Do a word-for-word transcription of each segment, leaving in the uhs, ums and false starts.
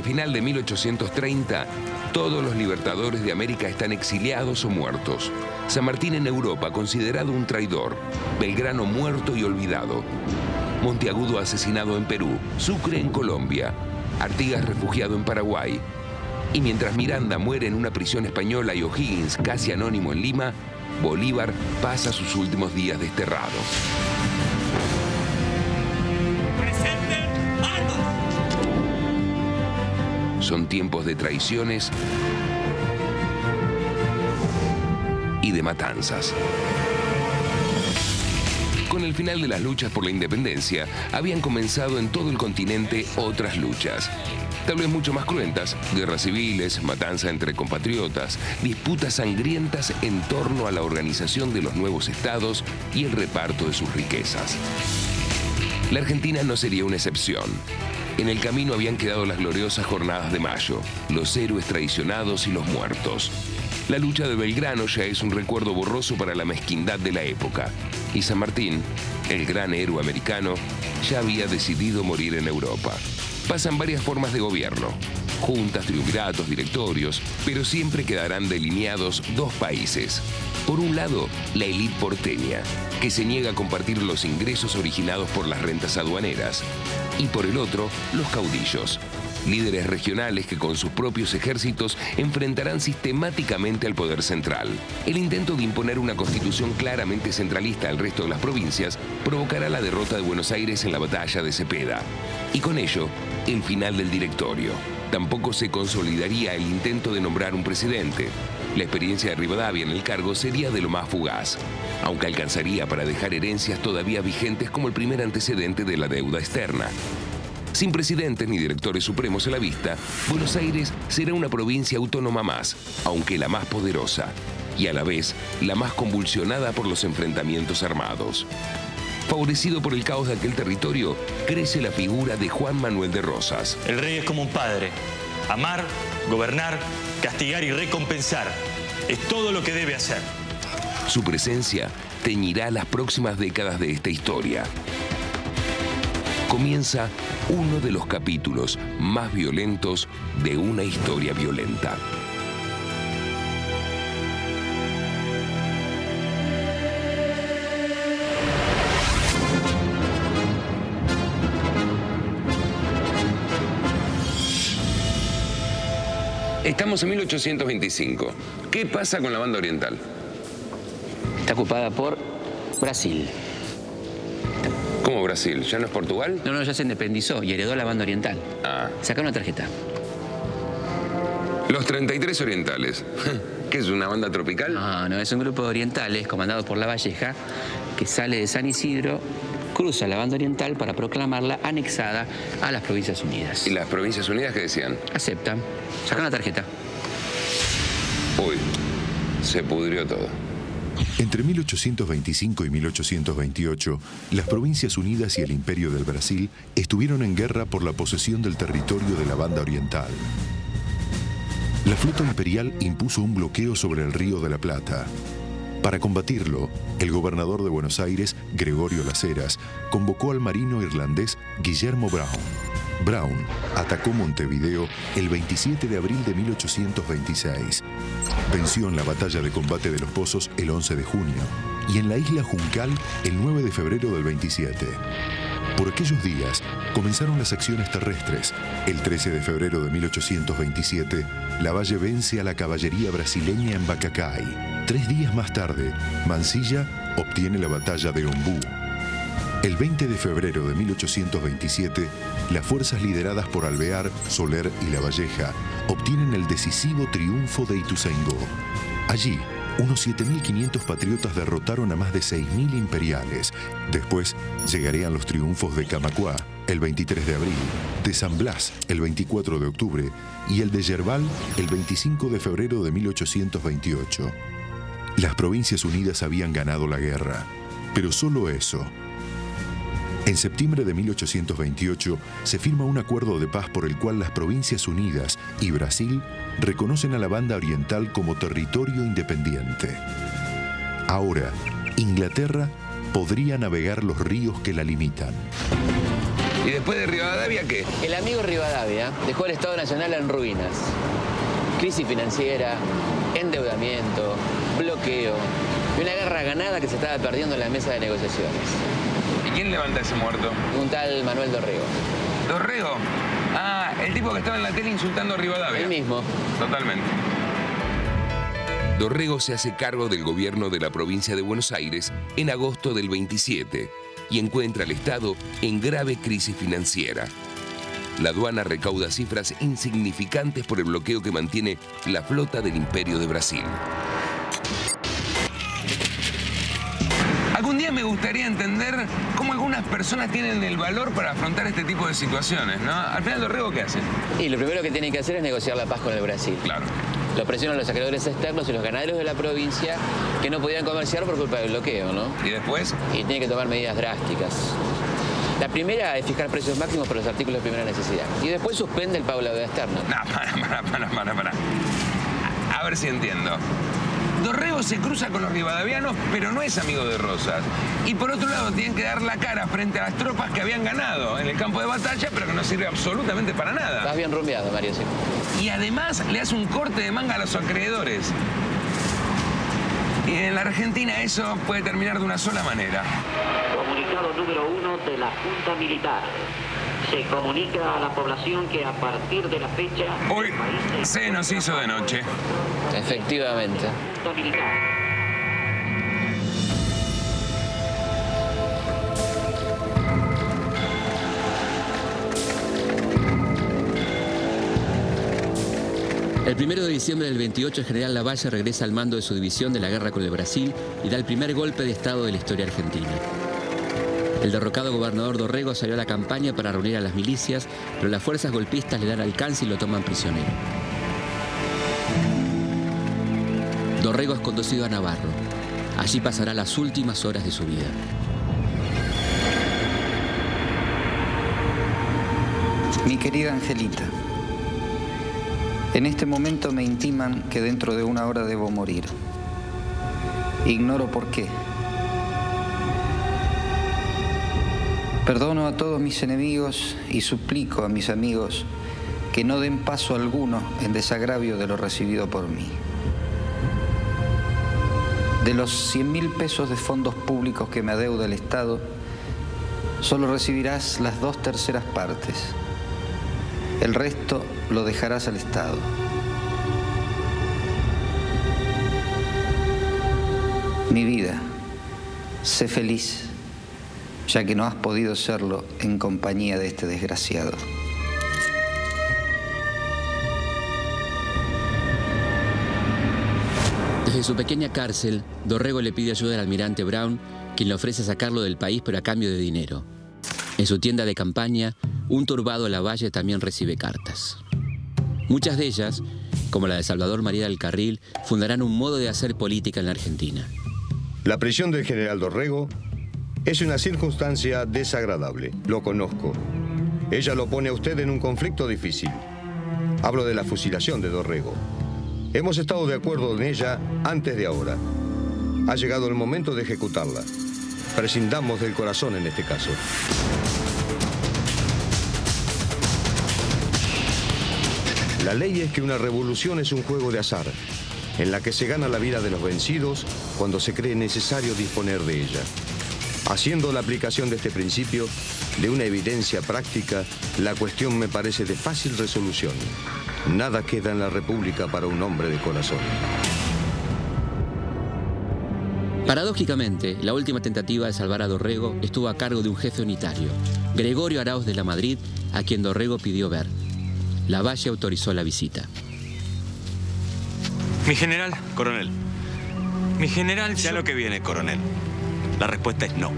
el final de mil ochocientos treinta, todos los libertadores de América están exiliados o muertos. San Martín en Europa, considerado un traidor. Belgrano muerto y olvidado. Monteagudo asesinado en Perú. Sucre en Colombia. Artigas refugiado en Paraguay. Y mientras Miranda muere en una prisión española y O'Higgins, casi anónimo en Lima, Bolívar pasa sus últimos días desterrado. Son tiempos de traiciones y de matanzas. Con el final de las luchas por la independencia, habían comenzado en todo el continente otras luchas. Tal vez mucho más cruentas, guerras civiles, matanza entre compatriotas, disputas sangrientas en torno a la organización de los nuevos estados y el reparto de sus riquezas. La Argentina no sería una excepción. En el camino habían quedado las gloriosas jornadas de mayo, los héroes traicionados y los muertos. La lucha de Belgrano ya es un recuerdo borroso para la mezquindad de la época. Y San Martín, el gran héroe americano, ya había decidido morir en Europa. Pasan varias formas de gobierno, juntas, triunviratos, directorios, pero siempre quedarán delineados dos países. Por un lado, la élite porteña, que se niega a compartir los ingresos originados por las rentas aduaneras. Y por el otro, los caudillos, líderes regionales que con sus propios ejércitos enfrentarán sistemáticamente al poder central. El intento de imponer una constitución claramente centralista al resto de las provincias provocará la derrota de Buenos Aires en la batalla de Cepeda. Y con ello, el final del directorio. Tampoco se consolidaría el intento de nombrar un presidente. La experiencia de Rivadavia en el cargo sería de lo más fugaz, aunque alcanzaría para dejar herencias todavía vigentes como el primer antecedente de la deuda externa. Sin presidentes ni directores supremos a la vista, Buenos Aires será una provincia autónoma más, aunque la más poderosa, y a la vez la más convulsionada por los enfrentamientos armados. Favorecido por el caos de aquel territorio, crece la figura de Juan Manuel de Rosas. El rey es como un padre. Amar, gobernar, castigar y recompensar. Es todo lo que debe hacer. Su presencia teñirá las próximas décadas de esta historia. Comienza uno de los capítulos más violentos de una historia violenta. Estamos en mil ochocientos veinticinco. ¿Qué pasa con la banda oriental? Está ocupada por Brasil. ¿Cómo Brasil? ¿Ya no es Portugal? No, no, ya se independizó y heredó la banda oriental. Ah. Sacá una tarjeta. Los treinta y tres orientales. ¿Qué es, una banda tropical? No, no, es un grupo de orientales comandados por La Valleja que sale de San Isidro, cruza la banda oriental para proclamarla anexada a las Provincias Unidas. ¿Y las Provincias Unidas qué decían? Aceptan. Sacan la tarjeta. Uy, se pudrió todo. Entre mil ochocientos veinticinco y mil ochocientos veintiocho, las Provincias Unidas y el Imperio del Brasil estuvieron en guerra por la posesión del territorio de la banda oriental. La flota imperial impuso un bloqueo sobre el Río de la Plata. Para combatirlo, el gobernador de Buenos Aires, Gregorio Las Heras, convocó al marino irlandés Guillermo Brown. Brown atacó Montevideo el veintisiete de abril de mil ochocientos veintiséis. Venció en la batalla de combate de Los Pozos el once de junio y en la isla Juncal el nueve de febrero del veintisiete. Por aquellos días comenzaron las acciones terrestres. El trece de febrero de mil ochocientos veintisiete, Lavalle vence a la caballería brasileña en Bacacay. Tres días más tarde, Mansilla obtiene la batalla de Ombú. El veinte de febrero de mil ochocientos veintisiete, las fuerzas lideradas por Alvear, Soler y La Valleja obtienen el decisivo triunfo de Ituzaingó. Allí, unos siete mil quinientos patriotas derrotaron a más de seis mil imperiales. Después llegarían los triunfos de Camacuá el veintitrés de abril, de San Blas el veinticuatro de octubre y el de Yerbal el veinticinco de febrero de mil ochocientos veintiocho. Las Provincias Unidas habían ganado la guerra, pero solo eso. En septiembre de mil ochocientos veintiocho se firma un acuerdo de paz por el cual las Provincias Unidas y Brasil reconocen a la banda oriental como territorio independiente. Ahora, Inglaterra podría navegar los ríos que la limitan. ¿Y después de Rivadavia qué? El amigo Rivadavia dejó al Estado Nacional en ruinas. Crisis financiera, endeudamiento, bloqueo y una guerra ganada que se estaba perdiendo en la mesa de negociaciones. ¿Y quién levanta ese muerto? Un tal Manuel Dorrego. ¿Dorrego? Ah, el tipo que estaba en la tele insultando a Rivadavia. El mismo. Totalmente. Dorrego se hace cargo del gobierno de la provincia de Buenos Aires en agosto del veintisiete y encuentra al Estado en grave crisis financiera. La aduana recauda cifras insignificantes por el bloqueo que mantiene la flota del Imperio de Brasil. Algún día me gustaría entender cómo algunas personas tienen el valor para afrontar este tipo de situaciones, ¿no? Al final, Dorrego, ¿qué hacen? Y lo primero que tienen que hacer es negociar la paz con el Brasil. Claro. Lo presionan los acreedores externos y los ganaderos de la provincia que no podían comerciar por culpa del bloqueo, ¿no? ¿Y después? Y tienen que tomar medidas drásticas. La primera es fijar precios máximos para los artículos de primera necesidad. Y después suspende el pago de la deuda externa. No, para, para, para, para, para. A ver si entiendo. Dorrego se cruza con los rivadavianos, pero no es amigo de Rosas. Y por otro lado tienen que dar la cara frente a las tropas que habían ganado en el campo de batalla, pero que no sirve absolutamente para nada. Estás bien rumbeado, Mario, sí. Y además le hace un corte de manga a los acreedores. Y en la Argentina eso puede terminar de una sola manera. Comunicado número uno de la Junta Militar. Se comunica a la población que a partir de la fecha... Hoy se nos hizo de noche. Efectivamente. El primero de diciembre del veintiocho, el general Lavalle regresa al mando de su división de la guerra con el Brasil y da el primer golpe de Estado de la historia argentina. El derrocado gobernador Dorrego salió a la campaña para reunir a las milicias, pero las fuerzas golpistas le dan alcance y lo toman prisionero. Dorrego es conducido a Navarro. Allí pasará las últimas horas de su vida. Mi querida Angelita, en este momento me intiman que dentro de una hora debo morir. Ignoro por qué. Perdono a todos mis enemigos y suplico a mis amigos que no den paso alguno en desagravio de lo recibido por mí. De los cien mil pesos de fondos públicos que me adeuda el Estado, solo recibirás las dos terceras partes. El resto lo dejarás al Estado. Mi vida, sé feliz, ya que no has podido serlo en compañía de este desgraciado. Desde su pequeña cárcel, Dorrego le pide ayuda al almirante Brown, quien le ofrece sacarlo del país, pero a cambio de dinero. En su tienda de campaña, un turbado Lavalle también recibe cartas. Muchas de ellas, como la de Salvador María del Carril, fundarán un modo de hacer política en la Argentina. La prisión del general Dorrego es una circunstancia desagradable, lo conozco. Ella lo pone a usted en un conflicto difícil. Hablo de la fusilación de Dorrego. Hemos estado de acuerdo en ella antes de ahora. Ha llegado el momento de ejecutarla. Prescindamos del corazón en este caso. La ley es que una revolución es un juego de azar, en la que se gana la vida de los vencidos cuando se cree necesario disponer de ella. Haciendo la aplicación de este principio, de una evidencia práctica, la cuestión me parece de fácil resolución. Nada queda en la República para un hombre de corazón. Paradójicamente, la última tentativa de salvar a Dorrego estuvo a cargo de un jefe unitario, Gregorio Arauz de la Madrid, a quien Dorrego pidió ver. Lavalle autorizó la visita. Mi general, coronel. Mi general, ya lo que viene, coronel. La respuesta es no.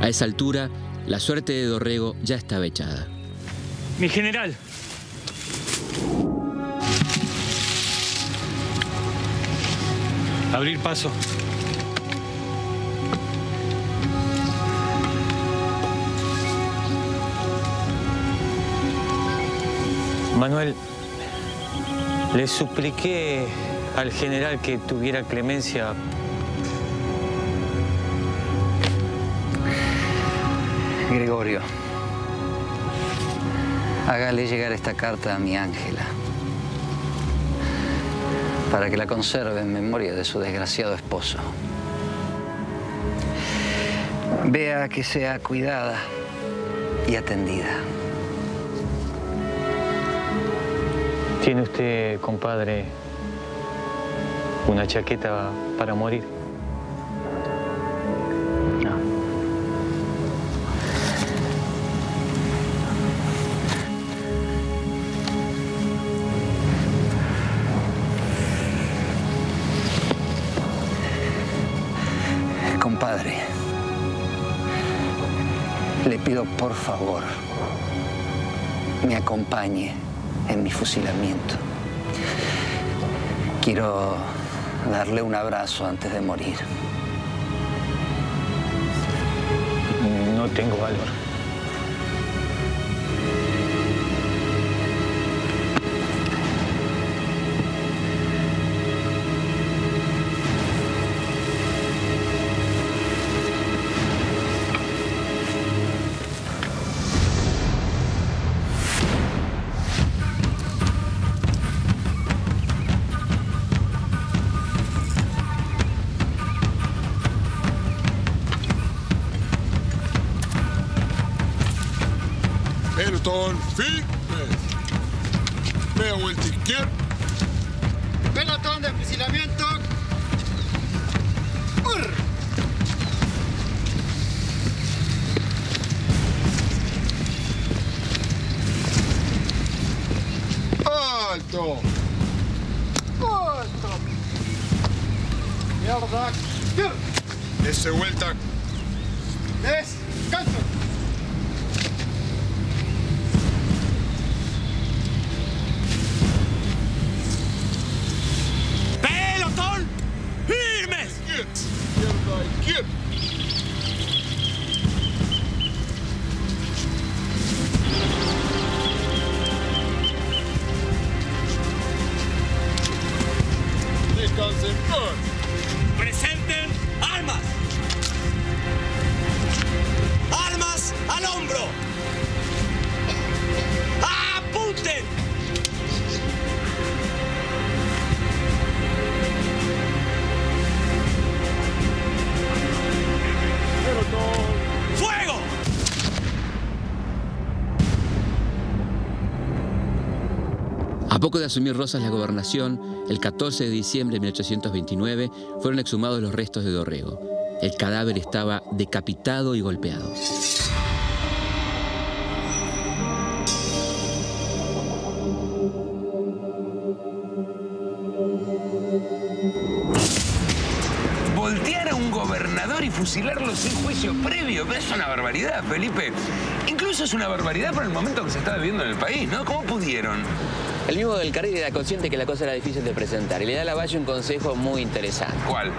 A esa altura, la suerte de Dorrego ya estaba echada. Mi general. Abrir paso. Manuel, le supliqué al general que tuviera clemencia. Gregorio, hágale llegar esta carta a mi Ángela, para que la conserve en memoria de su desgraciado esposo. Vea que sea cuidada y atendida. Tiene usted, compadre, una chaqueta para morir. No. Compadre, le pido por favor, me acompañe en mi fusilamiento. Quiero darle un abrazo antes de morir. No tengo valor. Fitness. Veo el ticket. Pelotón de fusilamiento. ¡Ur! ¡Alto! ¡Alto! ¡Mierda! ¡Ese vuelta! ¡Descanso! Presenten armas. Armas al hombro. Apunten. Fuego. A poco de asumir Rosas la gobernación, el catorce de diciembre de mil ochocientos veintinueve fueron exhumados los restos de Dorrego. El cadáver estaba decapitado y golpeado. Voltear a un gobernador y fusilarlo sin juicio previo es una barbaridad, Felipe. Incluso es una barbaridad por el momento que se está viviendo en el país, ¿no? ¿Cómo pudieron? El mismo del Carril era consciente que la cosa era difícil de presentar y le da a Lavalle un consejo muy interesante. ¿Cuál?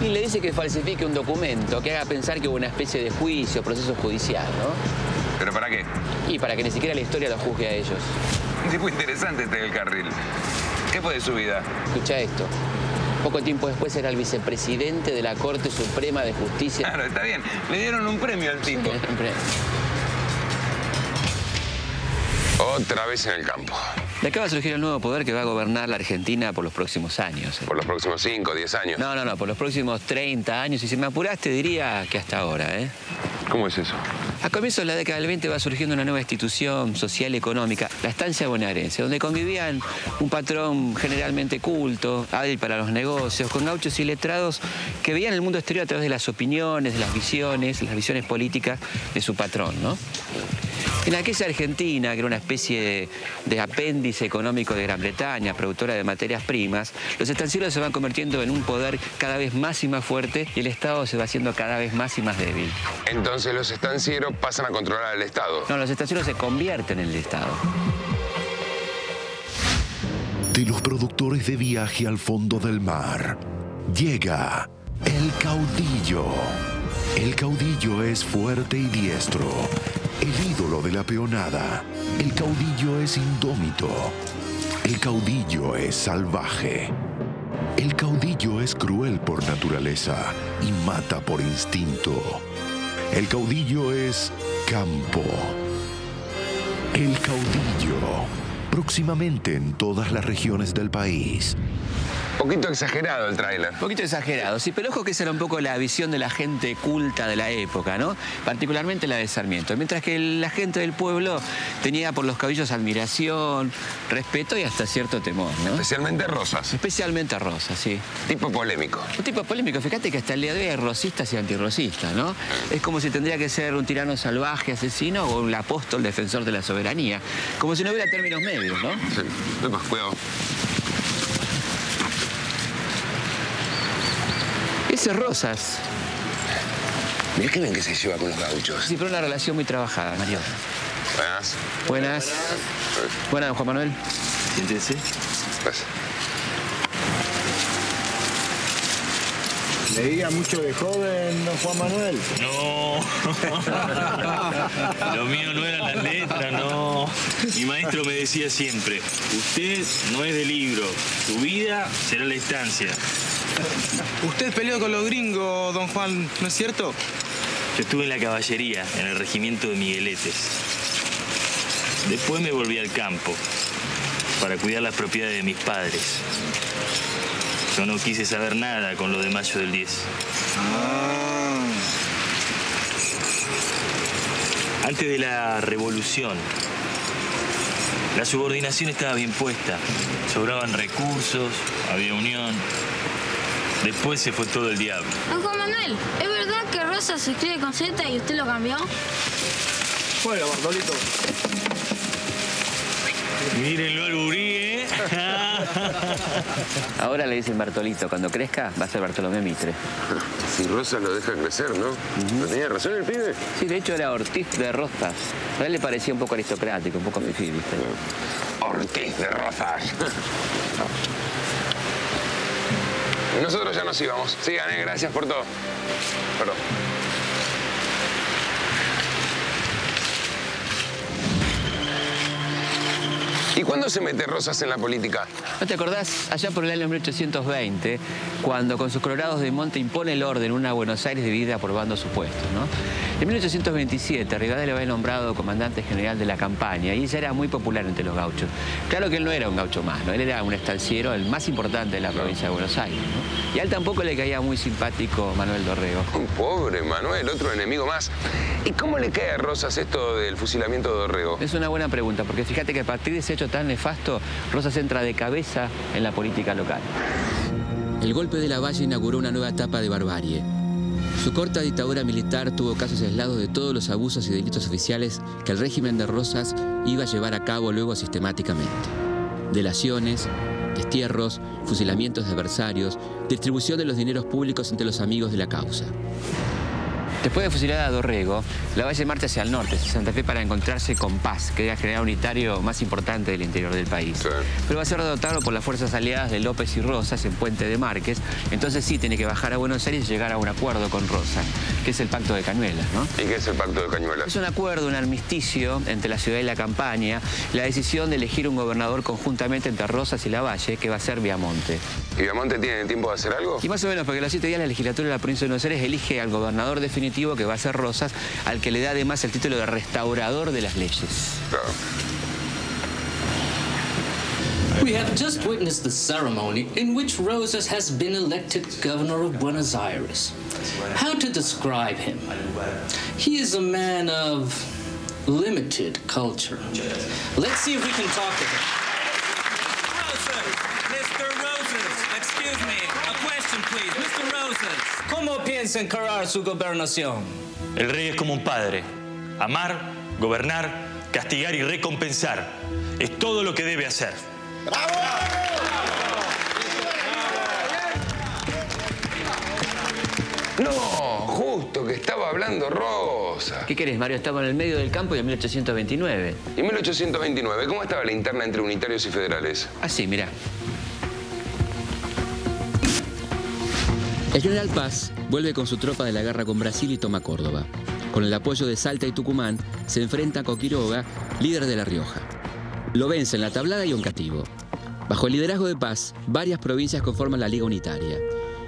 Y le dice que falsifique un documento, que haga pensar que hubo una especie de juicio, proceso judicial, ¿no? ¿Pero para qué? Y para que ni siquiera la historia lo juzgue a ellos. Un tipo interesante este del Carril. ¿Qué fue de su vida? Escucha esto. Poco tiempo después era el vicepresidente de la Corte Suprema de Justicia. Claro, está bien. Le dieron un premio al tipo. Un premio. Otra vez en el campo. De acá va a surgir el nuevo poder que va a gobernar la Argentina por los próximos años. ¿Por los próximos cinco, diez años? No, no, no, por los próximos treinta años. Y si me apuraste, diría que hasta ahora, ¿eh? ¿Cómo es eso? A comienzos de la década del veinte va surgiendo una nueva institución social y económica, la Estancia Bonaerense, donde convivían un patrón generalmente culto, hábil para los negocios, con gauchos y letrados que veían el mundo exterior a través de las opiniones, de las visiones, las visiones políticas de su patrón, ¿no? En aquella Argentina, que era una especie de, de apéndice económico de Gran Bretaña, productora de materias primas, los estancieros se van convirtiendo en un poder cada vez más y más fuerte y el Estado se va haciendo cada vez más y más débil. Entonces los estancieros pasan a controlar al Estado. No, los estancieros se convierten en el Estado. De los productores de Viaje al Fondo del Mar, llega El Caudillo. El Caudillo es fuerte y diestro. El ídolo de la peonada. El Caudillo es indómito. El Caudillo es salvaje. El Caudillo es cruel por naturaleza y mata por instinto. El Caudillo es campo. El caudillo. Próximamente en todas las regiones del país. Poquito exagerado el tráiler. Poquito exagerado, sí, pero ojo que esa era un poco la visión de la gente culta de la época, ¿no? Particularmente la de Sarmiento. Mientras que la gente del pueblo tenía por los caudillos admiración, respeto y hasta cierto temor, ¿no? Especialmente Rosas. Especialmente Rosas, sí. Tipo polémico. Un tipo polémico. Fíjate que hasta el día de hoy hay rosistas y antirrosistas, ¿no? Es como si tendría que ser un tirano salvaje, asesino, o un apóstol defensor de la soberanía. Como si no hubiera términos medios, ¿no? Sí. Epa, cuidado. Ese Rosas. Mirá qué bien que se lleva con los gauchos. Sí, pero una relación muy trabajada, Mario. Buenas. Buenas. Buenas, Buenas Juan Manuel. Siéntese. Gracias. ¿Leía mucho de joven, don Juan Manuel? No. Lo mío no eran las letras, no. Mi maestro me decía siempre, usted no es de libro, su vida será la estancia. Usted peleó con los gringos, don Juan, ¿no es cierto? Yo estuve en la caballería, en el regimiento de Migueletes. Después me volví al campo, para cuidar las propiedades de mis padres. Yo no quise saber nada con lo de mayo del diez. Ah. Antes de la revolución, la subordinación estaba bien puesta. Sobraban recursos, había unión. Después se fue todo el diablo. Don Juan Manuel, ¿es verdad que Rosa se escribe con Z y usted lo cambió? Bueno, Bartolito. Mírenlo al gurí, ¿eh? Ahora le dicen Bartolito. Cuando crezca, va a ser Bartolomé Mitre. Si Rosa lo deja crecer, ¿no? Uh-huh. ¿No tenía razón el pibe? Sí, de hecho era Ortiz de Rosas. A él le parecía un poco aristocrático, un poco fifí, ¿viste? Ortiz de Rosas. Nosotros ya nos íbamos. Sigan, eh, gracias por todo. Perdón. ¿Y cuándo se mete Rosas en la política? ¿No te acordás? Allá por el año mil ochocientos veinte, cuando con sus colorados de monte impone el orden una Buenos Aires dividida por bandos opuestos, ¿no? En mil ochocientos veintisiete, Rivadavia lo había nombrado comandante general de la campaña y ella era muy popular entre los gauchos. Claro que él no era un gaucho más, ¿no? Él era un estanciero, el más importante de la provincia de Buenos Aires, ¿no? Y a él tampoco le caía muy simpático Manuel Dorrego. Un pobre Manuel, otro enemigo más. ¿Y cómo le cae a Rosas esto del fusilamiento de Dorrego? Es una buena pregunta, porque fíjate que a partir de ese hecho tan nefasto, Rosas entra de cabeza en la política local. El golpe de la Valle inauguró una nueva etapa de barbarie. Su corta dictadura militar tuvo casos aislados de todos los abusos y delitos oficiales que el régimen de Rosas iba a llevar a cabo luego sistemáticamente. Delaciones, destierros, fusilamientos de adversarios, distribución de los dineros públicos entre los amigos de la causa. Después de fusilar a Dorrego, la Valle marcha hacia el norte, hacia Santa Fe, para encontrarse con Paz, que era el general unitario más importante del interior del país. Sí. Pero va a ser derrotado por las fuerzas aliadas de López y Rosas en Puente de Márquez. Entonces sí, tiene que bajar a Buenos Aires y llegar a un acuerdo con Rosas, que es el Pacto de Cañuelas, ¿no? ¿Y qué es el Pacto de Cañuelas? Es un acuerdo, un armisticio entre la ciudad y la campaña, la decisión de elegir un gobernador conjuntamente entre Rosas y la Valle, que va a ser Viamonte. ¿Y Viamonte tiene tiempo de hacer algo? Y más o menos, porque a los siete días la legislatura de la provincia de Buenos Aires elige al gobernador definitivo, que va a ser Rosas, al que le da además el título de restaurador de las leyes. We have just witnessed the ceremony in which Rosas has been elected governor of Buenos Aires. How to describe him? He is a man of limited culture. Let's see if we can talk to him. ¿Cómo piensa encarar su gobernación? El rey es como un padre. Amar, gobernar, castigar y recompensar. Es todo lo que debe hacer. ¡Bravo! ¡No! Justo que estaba hablando Rosa. ¿Qué querés, Mario? Estaba en el medio del campo y en mil ochocientos veintinueve. ¿Y en mil ochocientos veintinueve? ¿Cómo estaba la interna entre unitarios y federales? Así, mirá. El general Paz vuelve con su tropa de la guerra con Brasil y toma Córdoba. Con el apoyo de Salta y Tucumán, se enfrenta a Coquiroga, líder de La Rioja. Lo vence en la tablada y un cativo. Bajo el liderazgo de Paz, varias provincias conforman la Liga Unitaria.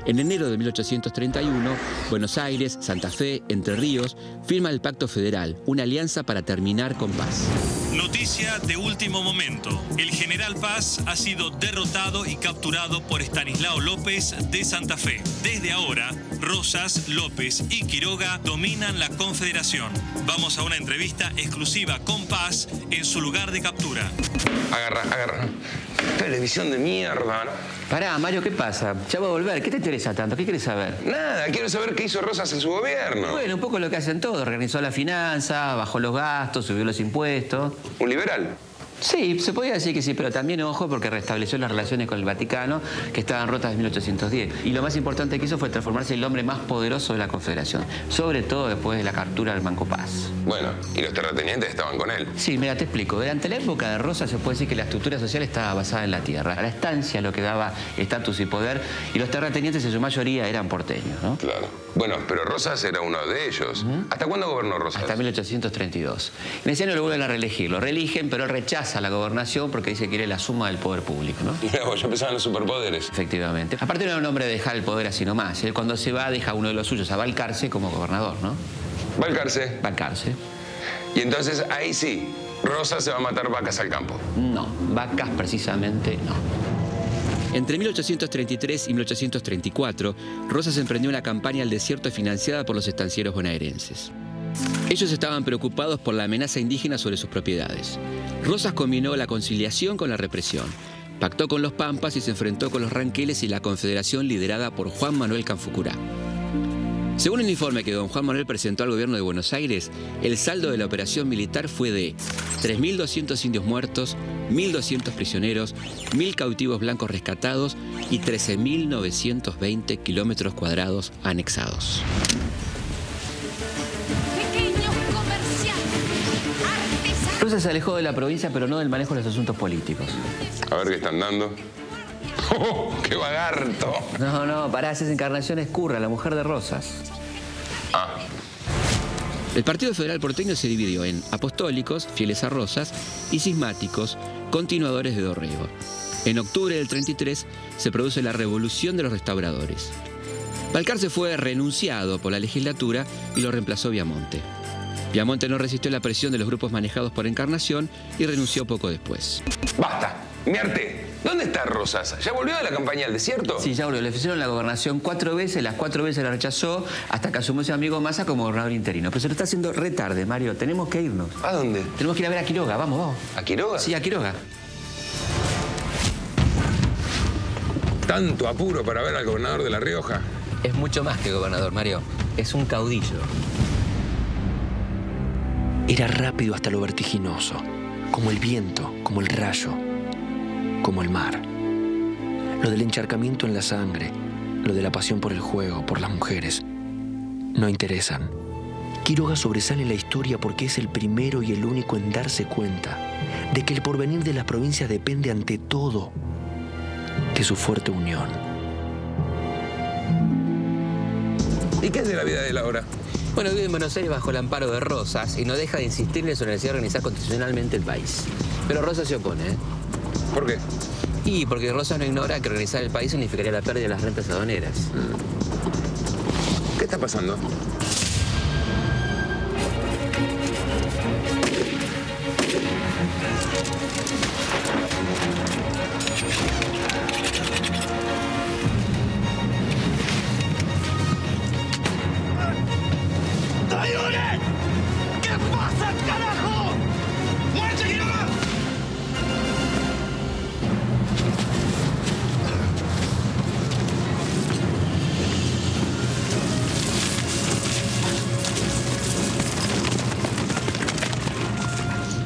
En enero de mil ochocientos treinta y uno, Buenos Aires, Santa Fe, Entre Ríos, firma el Pacto Federal, una alianza para terminar con Paz. Noticia de último momento. El general Paz ha sido derrotado y capturado por Estanislao López de Santa Fe. Desde ahora, Rosas, López y Quiroga dominan la Confederación. Vamos a una entrevista exclusiva con Paz en su lugar de captura. Agarra, agarra. Televisión de mierda, ¿no? Pará, Mario, ¿qué pasa? Ya va a volver. ¿Qué te interesa tanto? ¿Qué quieres saber? Nada, quiero saber qué hizo Rosas en su gobierno. Bueno, un poco lo que hacen todos. Organizó la finanza, bajó los gastos, subió los impuestos. ¿Un liberal? Sí, se podía decir que sí, pero también, ojo, porque restableció las relaciones con el Vaticano, que estaban rotas desde mil ochocientos diez. Y lo más importante que hizo fue transformarse en el hombre más poderoso de la Confederación, sobre todo después de la captura del Manco Paz. Bueno, ¿y los terratenientes estaban con él? Sí, mira, te explico. Durante la época de Rosas se puede decir que la estructura social estaba basada en la tierra. La estancia lo que daba estatus y poder, y los terratenientes en su mayoría eran porteños, ¿no? Claro. Bueno, pero Rosas era uno de ellos. Uh-huh. ¿Hasta cuándo gobernó Rosas? Hasta mil ochocientos treinta y dos. En ese año lo vuelven a reelegir. Lo reeligen, pero rechazan a la gobernación porque dice que quiere la suma del poder público, ¿no? Yo yo pensaba en los superpoderes. Efectivamente. Aparte no era un hombre de dejar el poder así nomás. Él cuando se va deja uno de los suyos, a Balcarce como gobernador, ¿no? Balcarce. Balcarce. Y entonces ahí sí, Rosa se va a matar vacas al campo. No, vacas precisamente no. Entre mil ochocientos treinta y tres y mil ochocientos treinta y cuatro, Rosas emprendió una campaña al desierto financiada por los estancieros bonaerenses. Ellos estaban preocupados por la amenaza indígena sobre sus propiedades. Rosas combinó la conciliación con la represión. Pactó con los pampas y se enfrentó con los ranqueles y la confederación liderada por Juan Manuel Canfucurá. Según un informe que don Juan Manuel presentó al gobierno de Buenos Aires, el saldo de la operación militar fue de tres mil doscientos indios muertos, mil doscientos prisioneros, mil cautivos blancos rescatados y trece mil novecientos veinte kilómetros cuadrados anexados. Rosas se alejó de la provincia, pero no del manejo de los asuntos políticos. A ver qué están dando. ¡Oh, qué vagarto! No, no, pará, esa encarnación es Curra, la mujer de Rosas. Ah. El Partido Federal Porteño se dividió en apostólicos, fieles a Rosas, y cismáticos, continuadores de Dorrego. En octubre del treinta y tres se produce la Revolución de los Restauradores. Balcarce fue renunciado por la legislatura y lo reemplazó Viamonte. Viamonte no resistió la presión de los grupos manejados por Encarnación y renunció poco después. ¡Basta! ¡Mi arte! ¿Dónde está Rosas? ¿Ya volvió de la campaña al desierto? Sí, ya volvió. Le ofrecieron la gobernación cuatro veces, las cuatro veces la rechazó, hasta que asumió su amigo Massa como gobernador interino. Pero se lo está haciendo re tarde, Mario. Tenemos que irnos. ¿A dónde? Tenemos que ir a ver a Quiroga. Vamos, vamos. ¿A Quiroga? Sí, a Quiroga. ¿Tanto apuro para ver al gobernador de La Rioja? Es mucho más que gobernador, Mario. Es un caudillo. Era rápido hasta lo vertiginoso, como el viento, como el rayo, como el mar. Lo del encharcamiento en la sangre, lo de la pasión por el juego, por las mujeres, no interesan. Quiroga sobresale en la historia porque es el primero y el único en darse cuenta de que el porvenir de las provincias depende ante todo de su fuerte unión. ¿Y qué es de la vida de él ahora? Bueno, vive en Buenos Aires bajo el amparo de Rosas y no deja de insistir en la necesidad de organizar constitucionalmente el país. Pero Rosas se opone, ¿eh? ¿Por qué? Y porque Rosas no ignora que organizar el país significaría la pérdida de las rentas aduaneras. ¿Qué está pasando?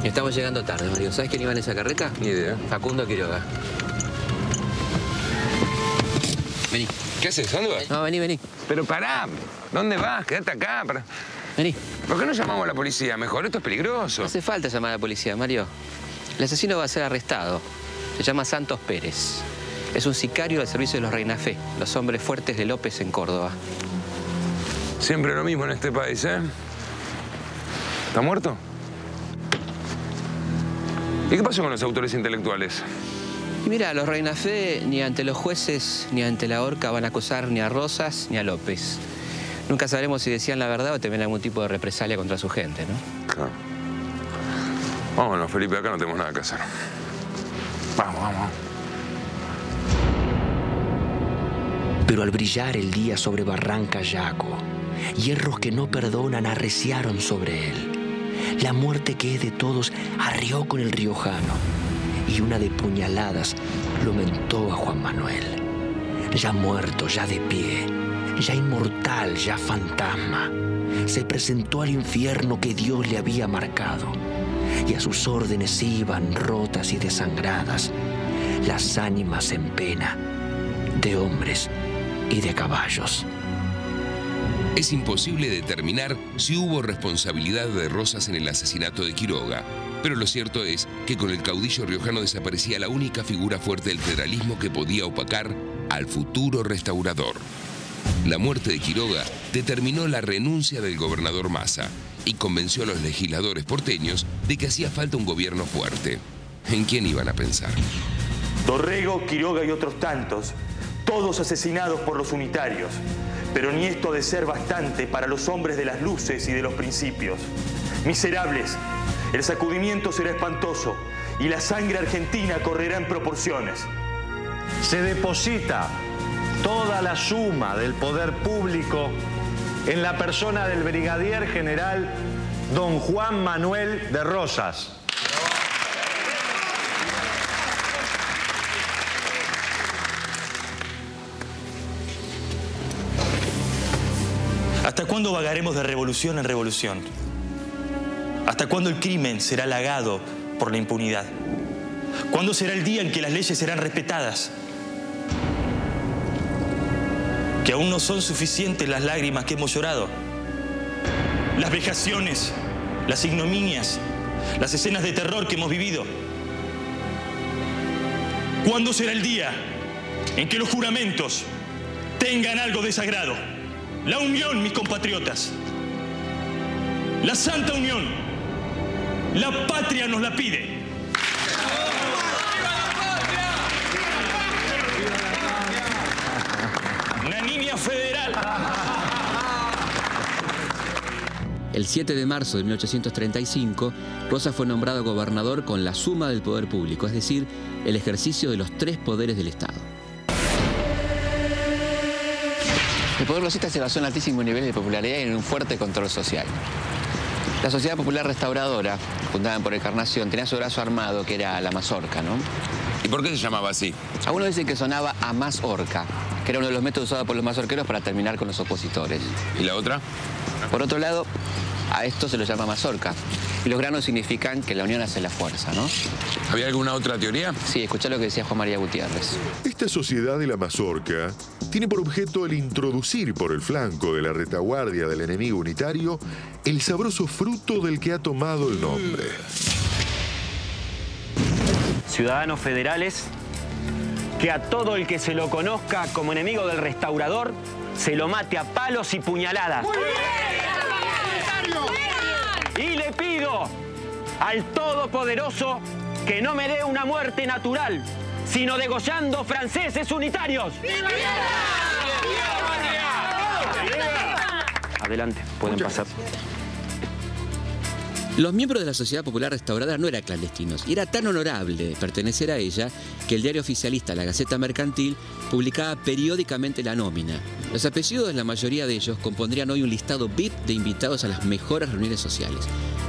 Estamos llegando tarde, Mario. ¿Sabes quién iba en esa carreta? Ni idea. Facundo Quiroga. Vení. ¿Qué haces? ¿Dónde vas? No, vení, vení. Pero pará. ¿Dónde vas? Quédate acá. Para... Vení. ¿Por qué no llamamos a la policía? Mejor, esto es peligroso. No hace falta llamar a la policía, Mario. El asesino va a ser arrestado. Se llama Santos Pérez. Es un sicario al servicio de los Reinafé, los hombres fuertes de López en Córdoba. Siempre lo mismo en este país, ¿eh? ¿Está muerto? ¿Y qué pasó con los autores intelectuales? Y mira, los Reynafé ni ante los jueces ni ante la horca van a acusar ni a Rosas ni a López. Nunca sabremos si decían la verdad o temen algún tipo de represalia contra su gente, ¿no? Claro. Vámonos, Felipe, acá no tenemos nada que hacer. Vamos, vamos. Pero al brillar el día sobre Barranca Yaco, hierros que no perdonan arreciaron sobre él. La muerte que es de todos arrió con el riojano y una de puñaladas lo mentó a Juan Manuel. Ya muerto, ya de pie, ya inmortal, ya fantasma, se presentó al infierno que Dios le había marcado y a sus órdenes iban rotas y desangradas las ánimas en pena de hombres y de caballos. Es imposible determinar si hubo responsabilidad de Rosas en el asesinato de Quiroga, pero lo cierto es que con el caudillo riojano desaparecía la única figura fuerte del federalismo que podía opacar al futuro restaurador. La muerte de Quiroga determinó la renuncia del gobernador Massa y convenció a los legisladores porteños de que hacía falta un gobierno fuerte. ¿En quién iban a pensar? Dorrego, Quiroga y otros tantos, todos asesinados por los unitarios. Pero ni esto ha de ser bastante para los hombres de las luces y de los principios. Miserables, el sacudimiento será espantoso y la sangre argentina correrá en proporciones. Se deposita toda la suma del poder público en la persona del brigadier general don Juan Manuel de Rosas. ¿Hasta cuándo vagaremos de revolución en revolución? ¿Hasta cuándo el crimen será halagado por la impunidad? ¿Cuándo será el día en que las leyes serán respetadas? ¿Que aún no son suficientes las lágrimas que hemos llorado? Las vejaciones, las ignominias, las escenas de terror que hemos vivido. ¿Cuándo será el día en que los juramentos tengan algo de sagrado? La unión, mis compatriotas. La santa unión. La patria nos la pide. ¡La niña federal! El siete de marzo de mil ochocientos treinta y cinco, Rosas fue nombrado gobernador con la suma del poder público, es decir, el ejercicio de los tres poderes del Estado. El poder rosista se basó en altísimos niveles de popularidad y en un fuerte control social. La Sociedad Popular Restauradora, fundada por Encarnación, tenía su brazo armado, que era la mazorca, ¿no? ¿Y por qué se llamaba así? Algunos dicen que sonaba a mazorca, que era uno de los métodos usados por los mazorqueros para terminar con los opositores. ¿Y la otra? Por otro lado, a esto se lo llama mazorca. Y los granos significan que la unión hace la fuerza, ¿no? ¿Había alguna otra teoría? Sí, escuchá lo que decía Juan María Gutiérrez. Esta sociedad de la mazorca tiene por objeto el introducir por el flanco de la retaguardia del enemigo unitario el sabroso fruto del que ha tomado el nombre. Ciudadanos federales, que a todo el que se lo conozca como enemigo del restaurador, se lo mate a palos y puñaladas. ¡Muy bien! Y le pido al Todopoderoso que no me dé una muerte natural, sino degollando franceses unitarios. ¡Viva! Adelante, pueden pasar. Los miembros de la Sociedad Popular Restauradora no eran clandestinos y era tan honorable pertenecer a ella que el diario oficialista La Gaceta Mercantil publicaba periódicamente la nómina. Los apellidos de la mayoría de ellos compondrían hoy un listado V I P de invitados a las mejores reuniones sociales.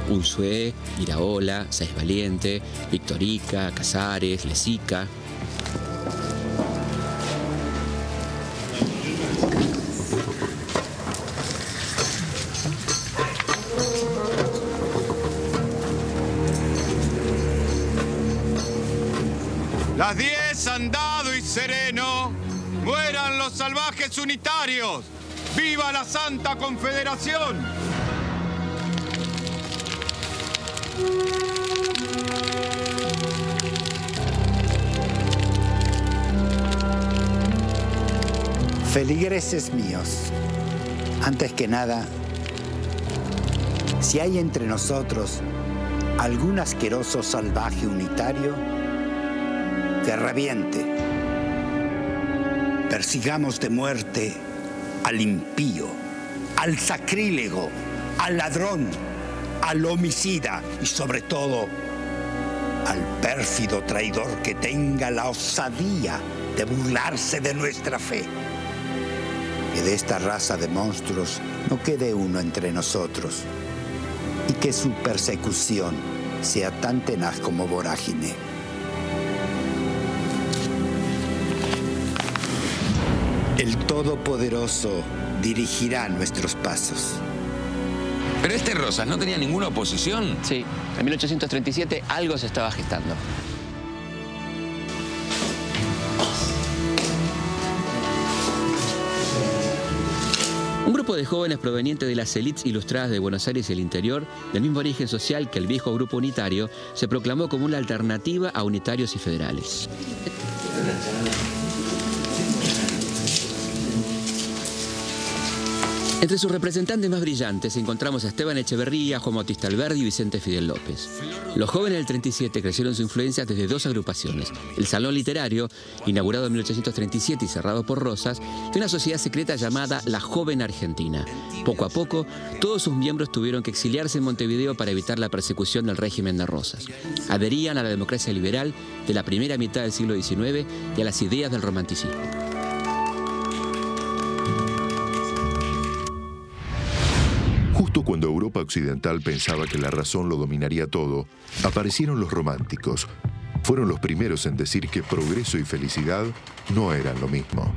Unzué, Iraola, Sáez Valiente, Victorica, Casares, Lezica. Las diez han dado y sereno, mueran los salvajes unitarios, viva la Santa Confederación. Feligreses míos, antes que nada, si hay entre nosotros algún asqueroso salvaje unitario, que reviente. Persigamos de muerte al impío, al sacrílego, al ladrón, al homicida y sobre todo al pérfido traidor que tenga la osadía de burlarse de nuestra fe. Que de esta raza de monstruos no quede uno entre nosotros y que su persecución sea tan tenaz como vorágine. El Todopoderoso dirigirá nuestros pasos. Pero este Rosas no tenía ninguna oposición. Sí, en mil ochocientos treinta y siete algo se estaba gestando. Un grupo de jóvenes provenientes de las élites ilustradas de Buenos Aires y el interior, del mismo origen social que el viejo grupo unitario, se proclamó como una alternativa a unitarios y federales. Entre sus representantes más brillantes encontramos a Esteban Echeverría, Juan Bautista Alberdi y Vicente Fidel López. Los jóvenes del treinta y siete crecieron su influencia desde dos agrupaciones. El Salón Literario, inaugurado en mil ochocientos treinta y siete y cerrado por Rosas, y una sociedad secreta llamada La Joven Argentina. Poco a poco, todos sus miembros tuvieron que exiliarse en Montevideo para evitar la persecución del régimen de Rosas. Adherían a la democracia liberal de la primera mitad del siglo diecinueve y a las ideas del romanticismo. Justo cuando Europa Occidental pensaba que la razón lo dominaría todo, aparecieron los románticos. Fueron los primeros en decir que progreso y felicidad no eran lo mismo.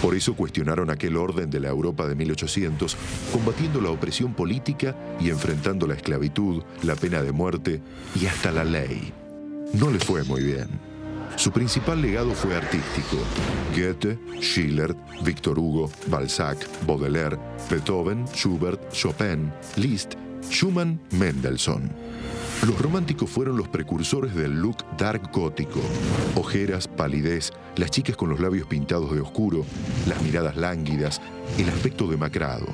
Por eso cuestionaron aquel orden de la Europa de mil ochocientos, combatiendo la opresión política y enfrentando la esclavitud, la pena de muerte y hasta la ley. No les fue muy bien. Su principal legado fue artístico. Goethe, Schiller, Víctor Hugo, Balzac, Baudelaire, Beethoven, Schubert, Chopin, Liszt, Schumann, Mendelssohn. Los románticos fueron los precursores del look dark gótico. Ojeras, palidez, las chicas con los labios pintados de oscuro, las miradas lánguidas, el aspecto demacrado.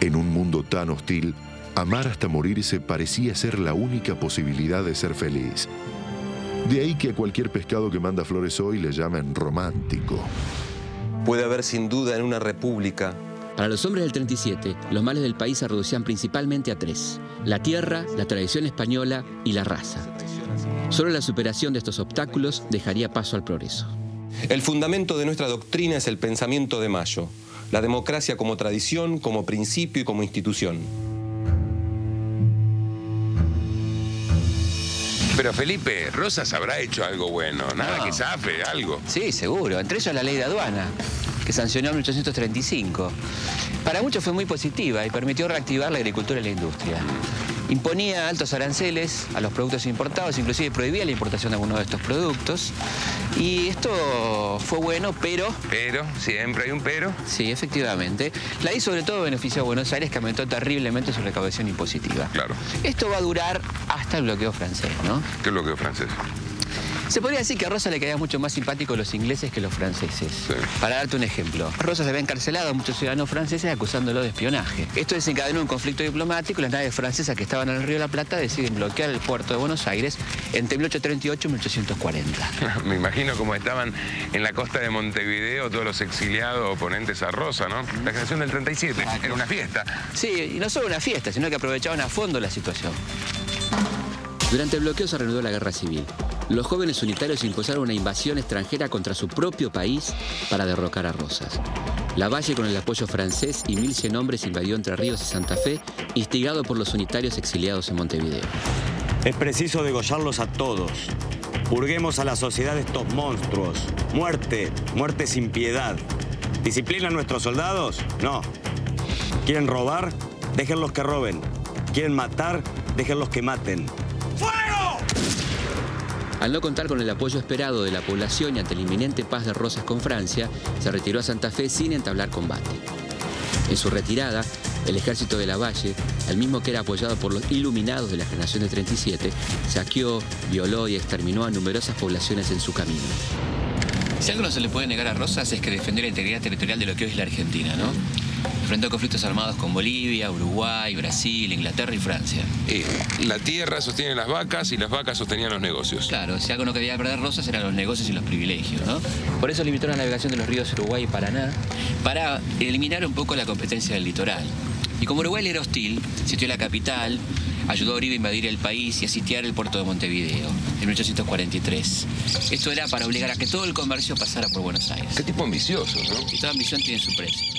En un mundo tan hostil, amar hasta morirse parecía ser la única posibilidad de ser feliz. De ahí que a cualquier pescado que manda flores hoy le llamen romántico. Puede haber sin duda en una república. Para los hombres del treinta y siete, los males del país se reducían principalmente a tres: la tierra, la tradición española y la raza. Solo la superación de estos obstáculos dejaría paso al progreso. El fundamento de nuestra doctrina es el pensamiento de Mayo, la democracia como tradición, como principio y como institución. Pero Felipe, Rosas habrá hecho algo bueno, nada no. que zafe, algo. Sí, seguro, entre ellos la ley de aduana, que sancionó en mil ochocientos treinta y cinco. Para muchos fue muy positiva y permitió reactivar la agricultura y la industria. Imponía altos aranceles a los productos importados, inclusive prohibía la importación de algunos de estos productos. Y esto fue bueno, pero... Pero, siempre hay un pero. Sí, efectivamente. La ley sobre todo benefició a Buenos Aires, que aumentó terriblemente su recaudación impositiva. Claro. Esto va a durar hasta el bloqueo francés, ¿no? ¿Qué bloqueo francés? Se podría decir que a Rosas le caían mucho más simpáticos los ingleses que los franceses. Sí. Para darte un ejemplo, Rosas había encarcelado a muchos ciudadanos franceses acusándolo de espionaje. Esto desencadenó un conflicto diplomático y las naves francesas que estaban en el Río de la Plata deciden bloquear el puerto de Buenos Aires entre mil ochocientos treinta y ocho y mil ochocientos cuarenta. Me imagino cómo estaban en la costa de Montevideo todos los exiliados oponentes a Rosas, ¿no? La creación del treinta y siete, ah, era una fiesta. Sí, y no solo una fiesta, sino que aprovechaban a fondo la situación. Durante el bloqueo se reanudó la guerra civil. Los jóvenes unitarios impulsaron una invasión extranjera contra su propio país para derrocar a Rosas. Lavalle, con el apoyo francés y mil cien hombres, invadió Entre Ríos y Santa Fe, instigado por los unitarios exiliados en Montevideo. Es preciso degollarlos a todos. Purguemos a la sociedad de estos monstruos. Muerte, muerte sin piedad. ¿Disciplinan nuestros soldados? No. ¿Quieren robar? Déjenlos que roben. ¿Quieren matar? Déjenlos que maten. Al no contar con el apoyo esperado de la población y ante la inminente paz de Rosas con Francia, se retiró a Santa Fe sin entablar combate. En su retirada, el ejército de Lavalle, el mismo que era apoyado por los iluminados de la generación de treinta y siete, saqueó, violó y exterminó a numerosas poblaciones en su camino. Si algo no se le puede negar a Rosas es que defendió la integridad territorial de lo que hoy es la Argentina, ¿no? Enfrentó conflictos armados con Bolivia, Uruguay, Brasil, Inglaterra y Francia. Eh, la tierra sostiene las vacas y las vacas sostenían los negocios. Claro, si algo no quería perder Rosas eran los negocios y los privilegios, ¿no? Por eso limitaron la navegación de los ríos Uruguay y Paraná para eliminar un poco la competencia del litoral. Y como Uruguay era hostil, sitió la capital, ayudó a Oribe a invadir el país y a sitiar el puerto de Montevideo en mil ochocientos cuarenta y tres. Esto era para obligar a que todo el comercio pasara por Buenos Aires. Qué tipo ambicioso, ¿no? Y toda ambición tiene su precio.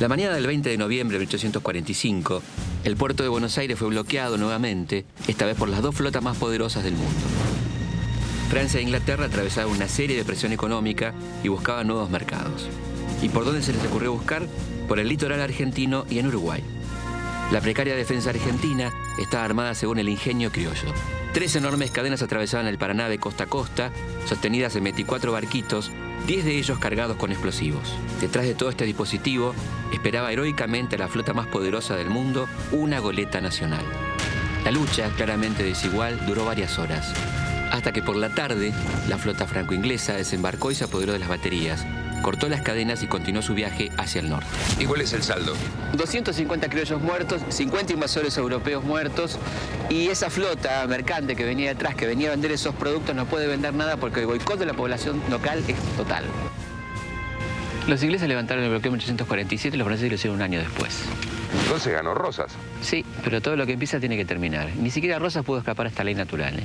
La mañana del veinte de noviembre de mil ochocientos cuarenta y cinco, el puerto de Buenos Aires fue bloqueado nuevamente, esta vez por las dos flotas más poderosas del mundo. Francia e Inglaterra atravesaban una serie de presión económica y buscaban nuevos mercados. ¿Y por dónde se les ocurrió buscar? Por el litoral argentino y en Uruguay. La precaria defensa argentina estaba armada según el ingenio criollo. Tres enormes cadenas atravesaban el Paraná de costa a costa, sostenidas en veinticuatro barquitos, diez de ellos cargados con explosivos. Detrás de todo este dispositivo esperaba heroicamente a la flota más poderosa del mundo, una goleta nacional. La lucha, claramente desigual, duró varias horas, hasta que por la tarde la flota franco-inglesa desembarcó y se apoderó de las baterías, cortó las cadenas y continuó su viaje hacia el norte. ¿Y cuál es el saldo? doscientos cincuenta criollos muertos, cincuenta invasores europeos muertos, y esa flota mercante que venía detrás, que venía a vender esos productos, no puede vender nada porque el boicot de la población local es total. Los ingleses levantaron el bloqueo en mil ochocientos cuarenta y siete y los franceses lo hicieron un año después. Entonces ganó Rosas. Sí, pero todo lo que empieza tiene que terminar. Ni siquiera Rosas pudo escapar a esta ley natural, ¿eh?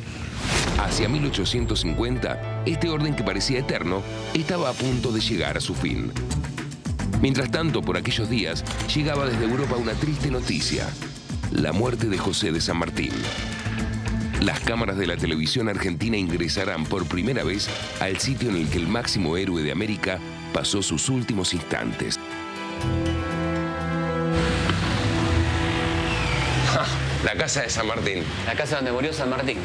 Hacia mil ochocientos cincuenta, este orden que parecía eterno estaba a punto de llegar a su fin. Mientras tanto, por aquellos días, llegaba desde Europa una triste noticia: la muerte de José de San Martín. Las cámaras de la televisión argentina ingresarán por primera vez al sitio en el que el máximo héroe de América pasó sus últimos instantes. Ja, la casa de San Martín. La casa donde murió San Martín.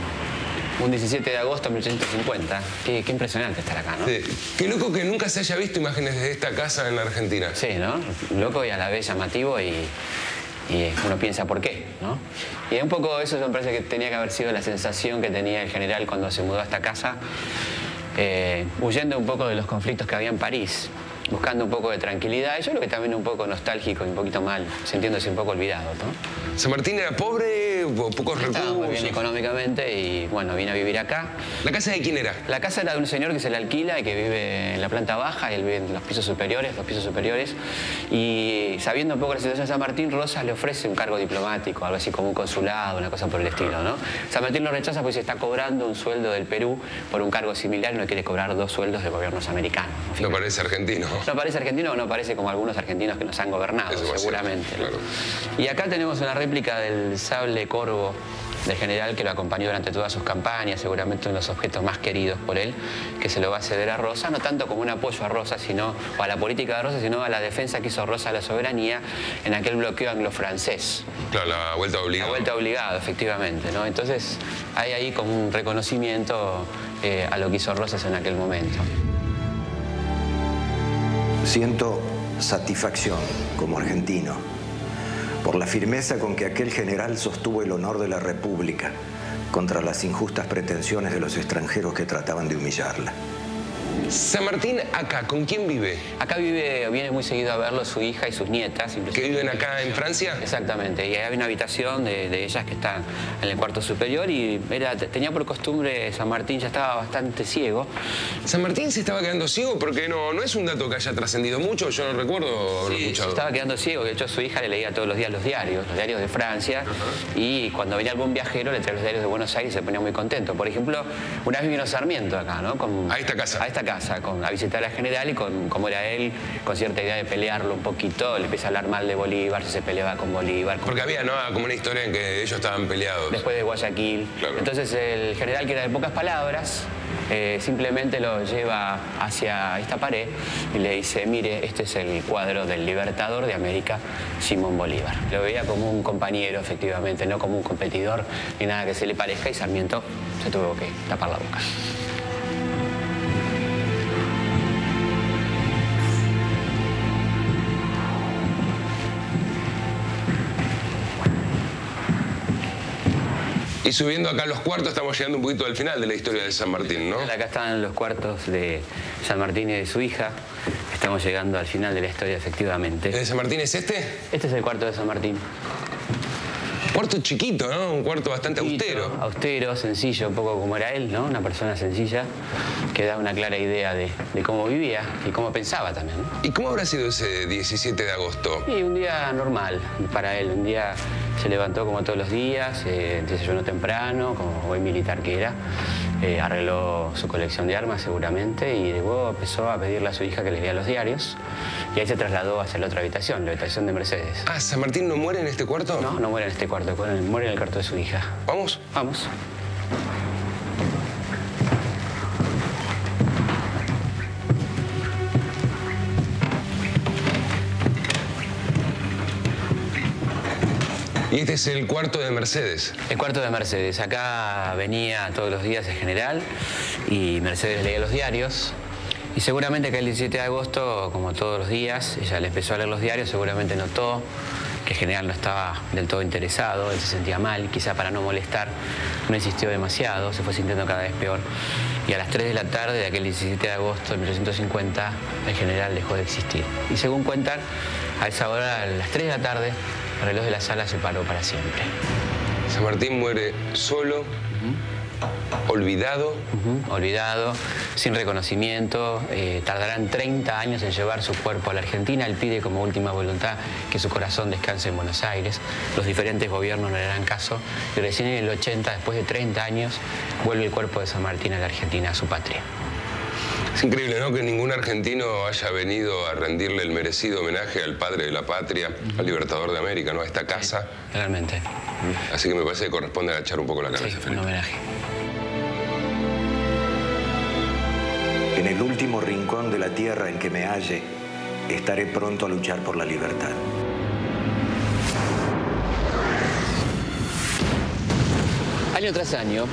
Un diecisiete de agosto de mil ochocientos cincuenta. Qué, qué impresionante estar acá, ¿no? Sí. Qué loco que nunca se haya visto imágenes de esta casa en la Argentina. Sí, ¿no? Loco y a la vez llamativo y, y uno piensa por qué, ¿no? Y un poco eso me parece que tenía que haber sido la sensación que tenía el general cuando se mudó a esta casa, eh, huyendo un poco de los conflictos que había en París, buscando un poco de tranquilidad, y yo creo que también un poco nostálgico y un poquito mal, sintiéndose un poco olvidado, ¿no? San Martín era pobre, pocos recursos. Estaba muy bien económicamente y, bueno, vino a vivir acá. ¿La casa de quién era? La casa era de un señor que se la alquila y que vive en la planta baja, y él vive en los pisos superiores, los pisos superiores, y sabiendo un poco la situación de San Martín, Rosas le ofrece un cargo diplomático, algo así como un consulado, una cosa por el estilo, ¿no? San Martín lo rechaza porque se está cobrando un sueldo del Perú por un cargo similar y no quiere cobrar dos sueldos de gobiernos americanos. No parece argentino. No parece argentino o no parece como algunos argentinos que nos han gobernado, seguramente. Ser, claro. Y acá tenemos una réplica del sable corvo del general que lo acompañó durante todas sus campañas, seguramente uno de los objetos más queridos por él, que se lo va a ceder a Rosas, no tanto como un apoyo a Rosas, sino o a la política de Rosas, sino a la defensa que hizo Rosas de la soberanía en aquel bloqueo anglo-francés. Claro, la vuelta obligada. La vuelta obligada, efectivamente, ¿no? Entonces hay ahí como un reconocimiento eh, a lo que hizo Rosas en aquel momento. Siento satisfacción como argentino por la firmeza con que aquel general sostuvo el honor de la República contra las injustas pretensiones de los extranjeros que trataban de humillarla. San Martín acá, ¿con quién vive? Acá vive, viene muy seguido a verlo su hija y sus nietas. ¿Que viven acá en Francia? Exactamente, y hay una habitación de, de ellas que está en el cuarto superior y era, tenía por costumbre, San Martín ya estaba bastante ciego. ¿San Martín se estaba quedando ciego? Porque no, no es un dato que haya trascendido mucho, yo no recuerdo. Sí, se estaba quedando ciego, de hecho su hija le leía todos los días los diarios, los diarios de Francia, uh-huh. Y cuando venía algún viajero le traía los diarios de Buenos Aires y se ponía muy contento. Por ejemplo, una vez vino Sarmiento acá, ¿no? Con, a esta casa. A esta casa, con, a visitar a la general y con, como era él, con cierta idea de pelearlo un poquito, le empieza a hablar mal de Bolívar, si se peleaba con Bolívar. Con... Porque había, ¿no?, como una historia en que ellos estaban peleados. Después de Guayaquil. Claro. Entonces el general, que era de pocas palabras, eh, simplemente lo lleva hacia esta pared y le dice: mire, este es el cuadro del libertador de América, Simón Bolívar. Lo veía como un compañero, efectivamente, no como un competidor ni nada que se le parezca, y Sarmiento se tuvo que tapar la boca. Y subiendo acá a los cuartos estamos llegando un poquito al final de la historia de San Martín, ¿no? Acá están los cuartos de San Martín y de su hija. Estamos llegando al final de la historia, efectivamente. ¿El de San Martín es este? Este es el cuarto de San Martín. Cuarto chiquito, ¿no? Un cuarto bastante austero. Austero, sencillo, un poco como era él, ¿no? Una persona sencilla que da una clara idea de, de cómo vivía y cómo pensaba también, ¿no? ¿Y cómo habrá sido ese diecisiete de agosto? Y un día normal para él. Un día se levantó como todos los días, eh, desayunó temprano, como buen militar que era. Eh, arregló su colección de armas seguramente y luego empezó a pedirle a su hija que le lea los diarios. Y ahí se trasladó hacia la otra habitación, la habitación de Mercedes. Ah, ¿San Martín no muere en este cuarto? No, no muere en este cuarto. Muere en el cuarto de su hija. ¿Vamos? Vamos. Y este es el cuarto de Mercedes. El cuarto de Mercedes. Acá venía todos los días el general y Mercedes leía los diarios. Y seguramente que el diecisiete de agosto, como todos los días, ella le empezó a leer los diarios, seguramente notó que el general no estaba del todo interesado, él se sentía mal, quizá para no molestar, no insistió demasiado, se fue sintiendo cada vez peor. Y a las tres de la tarde de aquel diecisiete de agosto de mil ochocientos cincuenta, el general dejó de existir. Y según cuentan, a esa hora, a las tres de la tarde, el reloj de la sala se paró para siempre. San Martín muere solo, uh-huh. olvidado. Uh-huh. Olvidado, sin reconocimiento, eh, tardarán treinta años en llevar su cuerpo a la Argentina. Él pide como última voluntad que su corazón descanse en Buenos Aires. Los diferentes gobiernos no le harán caso. Y recién en el ochenta, después de treinta años, vuelve el cuerpo de San Martín a la Argentina, a su patria. Es increíble, ¿no?, que ningún argentino haya venido a rendirle el merecido homenaje al padre de la patria, mm-hmm. al libertador de América, ¿no?, a esta casa. Sí, realmente. Así que me parece que corresponde agachar un poco la cabeza. Sí, un homenaje. En el último rincón de la tierra en que me halle, estaré pronto a luchar por la libertad. Año tras año,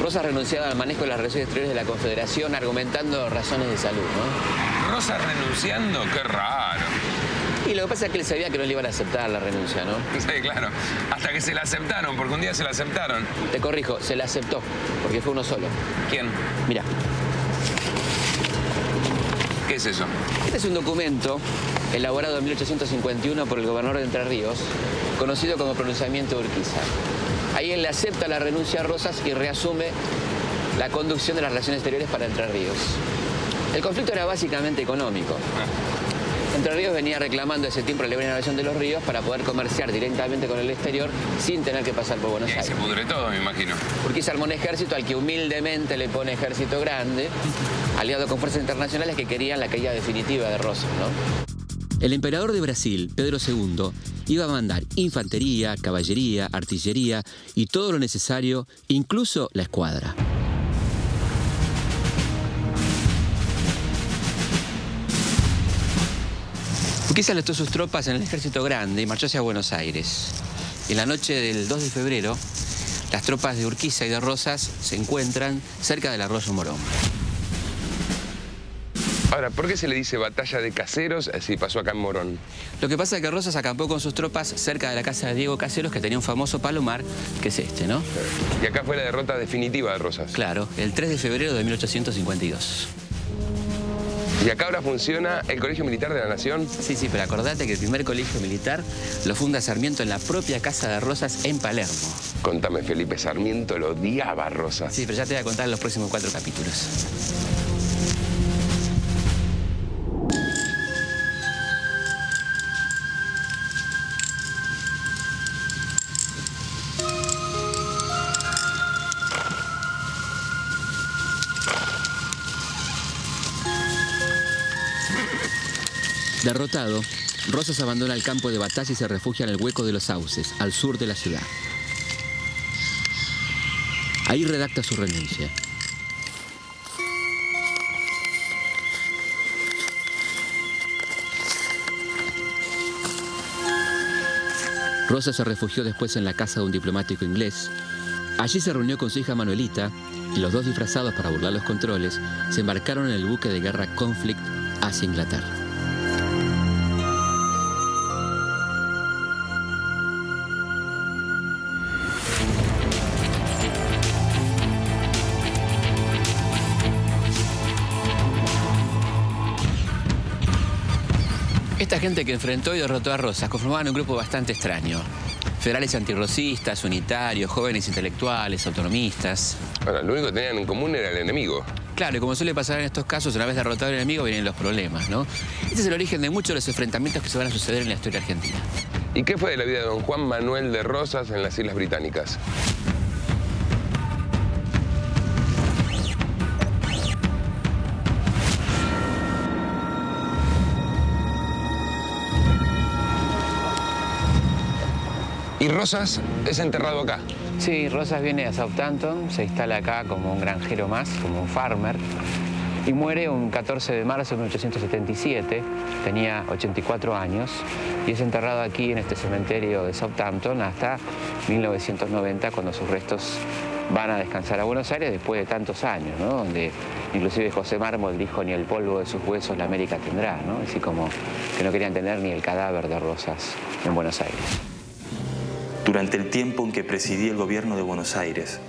Rosas renunciaba al manejo de las relaciones exteriores de la Confederación argumentando razones de salud, ¿no? ¿Rosas renunciando? ¡Qué raro! Y lo que pasa es que él sabía que no le iban a aceptar la renuncia, ¿no? Sí, claro. Hasta que se la aceptaron, porque un día se la aceptaron. Te corrijo, se la aceptó, porque fue uno solo. ¿Quién? Mirá. ¿Qué es eso? Este es un documento elaborado en mil ochocientos cincuenta y uno por el gobernador de Entre Ríos, conocido como pronunciamiento Urquiza. Ahí él le acepta la renuncia a Rosas y reasume la conducción de las relaciones exteriores para Entre Ríos. El conflicto era básicamente económico. Entre Ríos venía reclamando hace tiempo la libre navegación de los ríos para poder comerciar directamente con el exterior sin tener que pasar por Buenos Aires. Y ahí se pudre todo, me imagino. Urquiza armó un ejército al que humildemente le pone Ejército Grande, aliado con fuerzas internacionales que querían la caída definitiva de Rosas, ¿no? El emperador de Brasil, Pedro segundo, iba a mandar infantería, caballería, artillería y todo lo necesario, incluso la escuadra. Urquiza alistó sus tropas en el Ejército Grande y marchó hacia Buenos Aires. En la noche del dos de febrero, las tropas de Urquiza y de Rosas se encuentran cerca del Arroyo Morón. Ahora, ¿por qué se le dice batalla de Caseros si pasó acá en Morón? Lo que pasa es que Rosas acampó con sus tropas cerca de la casa de Diego Caseros, que tenía un famoso palomar, que es este, ¿no? Y acá fue la derrota definitiva de Rosas. Claro, el tres de febrero de mil ochocientos cincuenta y dos. ¿Y acá ahora funciona el Colegio Militar de la Nación? Sí, sí, pero acordate que el primer colegio militar lo funda Sarmiento en la propia casa de Rosas en Palermo. Contame, Felipe, Sarmiento lo odiaba a Rosas. Sí, pero ya te voy a contar en los próximos cuatro capítulos. Derrotado, Rosas abandona el campo de batalla y se refugia en el Hueco de los Sauces, al sur de la ciudad. Ahí redacta su renuncia. Rosas se refugió después en la casa de un diplomático inglés. Allí se reunió con su hija Manuelita y los dos, disfrazados para burlar los controles, se embarcaron en el buque de guerra Conflict hacia Inglaterra. Esta gente que enfrentó y derrotó a Rosas conformaban un grupo bastante extraño. Federales antirrosistas, unitarios, jóvenes intelectuales, autonomistas. Ahora, lo único que tenían en común era el enemigo. Claro, y como suele pasar en estos casos, una vez derrotado el enemigo vienen los problemas, ¿no? Este es el origen de muchos de los enfrentamientos que se van a suceder en la historia argentina. ¿Y qué fue de la vida de don Juan Manuel de Rosas en las Islas Británicas? ¿Y Rosas es enterrado acá? Sí, Rosas viene a Southampton, se instala acá como un granjero más, como un farmer, y muere un catorce de marzo de mil ochocientos setenta y siete, tenía ochenta y cuatro años, y es enterrado aquí en este cementerio de Southampton hasta mil novecientos noventa, cuando sus restos van a descansar a Buenos Aires después de tantos años, ¿no? Donde inclusive José Mármol dijo, ni el polvo de sus huesos la América tendrá, ¿no? Así como que no querían tener ni el cadáver de Rosas en Buenos Aires. Durante el tiempo en que presidí el gobierno de Buenos Aires,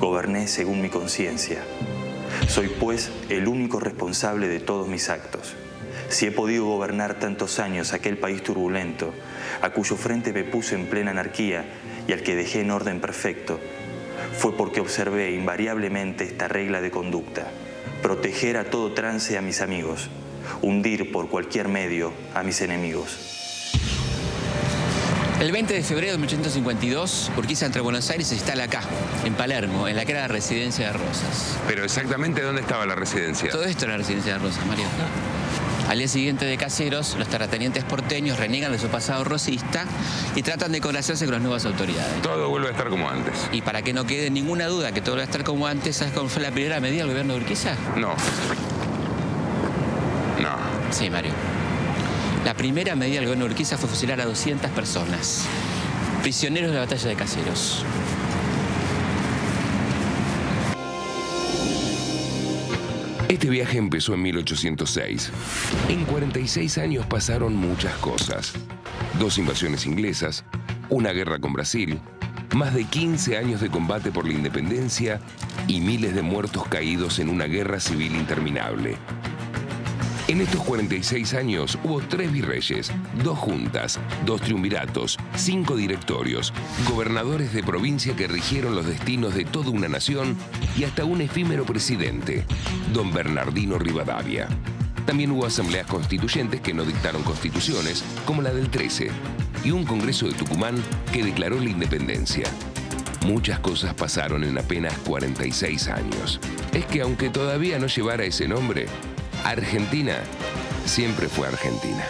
goberné según mi conciencia. Soy, pues, el único responsable de todos mis actos. Si he podido gobernar tantos años aquel país turbulento, a cuyo frente me puse en plena anarquía y al que dejé en orden perfecto, fue porque observé invariablemente esta regla de conducta: proteger a todo trance a mis amigos, hundir por cualquier medio a mis enemigos. El veinte de febrero de mil ochocientos cincuenta y dos, Urquiza entre Buenos Aires se instala acá, en Palermo, en la que era la residencia de Rosas. Pero exactamente, ¿dónde estaba la residencia? Todo esto era la residencia de Rosas, Mario. Al día siguiente de Caseros, los terratenientes porteños reniegan de su pasado rosista y tratan de congraciarse con las nuevas autoridades. Todo vuelve a estar como antes. Y para que no quede ninguna duda que todo va a estar como antes, ¿sabes cuál fue la primera medida del gobierno de Urquiza? No. No. Sí, Mario. La primera medida del gobierno de Urquiza fue fusilar a doscientas personas, prisioneros de la batalla de Caseros. Este viaje empezó en mil ochocientos seis. En cuarenta y seis años pasaron muchas cosas. Dos invasiones inglesas, una guerra con Brasil, más de quince años de combate por la independencia y miles de muertos caídos en una guerra civil interminable. En estos cuarenta y seis años hubo tres virreyes, dos juntas, dos triunviratos, cinco directorios, gobernadores de provincia que rigieron los destinos de toda una nación y hasta un efímero presidente, don Bernardino Rivadavia. También hubo asambleas constituyentes que no dictaron constituciones, como la del trece, y un congreso de Tucumán que declaró la independencia. Muchas cosas pasaron en apenas cuarenta y seis años. Es que aunque todavía no llevara ese nombre, Argentina siempre fue Argentina.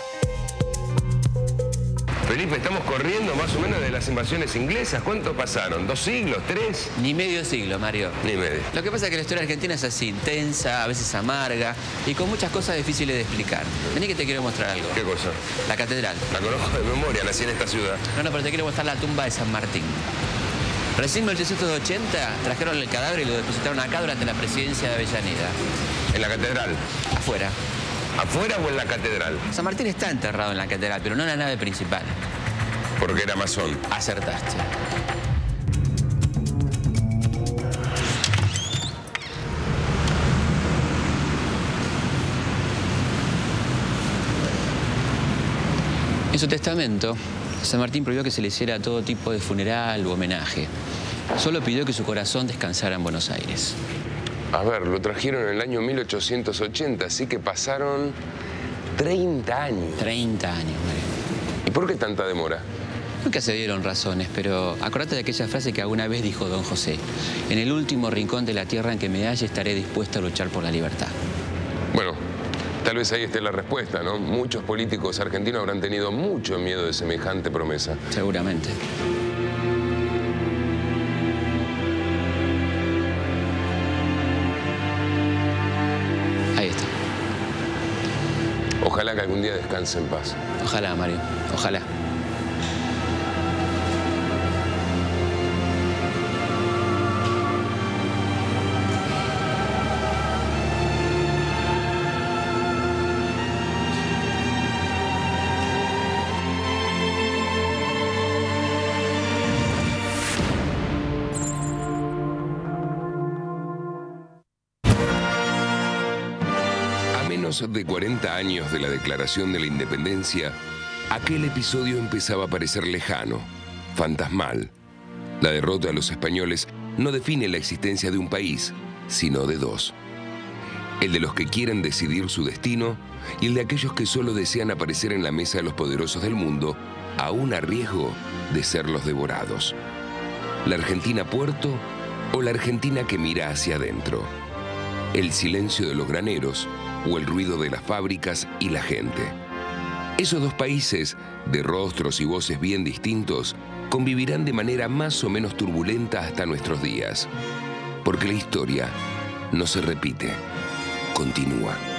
Felipe, estamos corriendo más o menos de las invasiones inglesas. ¿Cuánto pasaron? ¿Dos siglos? ¿Tres? Ni medio siglo, Mario. Ni medio. Lo que pasa es que la historia argentina es así, intensa, a veces amarga y con muchas cosas difíciles de explicar. Vení que te quiero mostrar algo. ¿Qué cosa? La catedral. La conozco de memoria, nací en esta ciudad. No, no, pero te quiero mostrar la tumba de San Martín. Recién en mil ochocientos ochenta trajeron el cadáver y lo depositaron acá durante la presidencia de Avellaneda. ¿En la catedral? Afuera. ¿Afuera o en la catedral? San Martín está enterrado en la catedral, pero no en la nave principal. Porque era masón. Acertaste. En su testamento, San Martín prohibió que se le hiciera todo tipo de funeral u homenaje. Solo pidió que su corazón descansara en Buenos Aires. A ver, lo trajeron en el año mil ochocientos ochenta, así que pasaron treinta años. treinta años, Mario. ¿Y por qué tanta demora? Nunca se dieron razones, pero acordate de aquella frase que alguna vez dijo don José. En el último rincón de la tierra en que me halle estaré dispuesto a luchar por la libertad. Bueno, tal vez ahí esté la respuesta, ¿no? Muchos políticos argentinos habrán tenido mucho miedo de semejante promesa. Seguramente. Ojalá que algún día descanse en paz. Ojalá, Mario. Ojalá. menos de cuarenta años de la Declaración de la Independencia, aquel episodio empezaba a parecer lejano, fantasmal. La derrota de los españoles no define la existencia de un país, sino de dos. El de los que quieren decidir su destino y el de aquellos que solo desean aparecer en la mesa de los poderosos del mundo, aún a riesgo de ser los devorados. La Argentina puerto o la Argentina que mira hacia adentro. El silencio de los graneros o el ruido de las fábricas y la gente. Esos dos países, de rostros y voces bien distintos, convivirán de manera más o menos turbulenta hasta nuestros días. Porque la historia no se repite, continúa.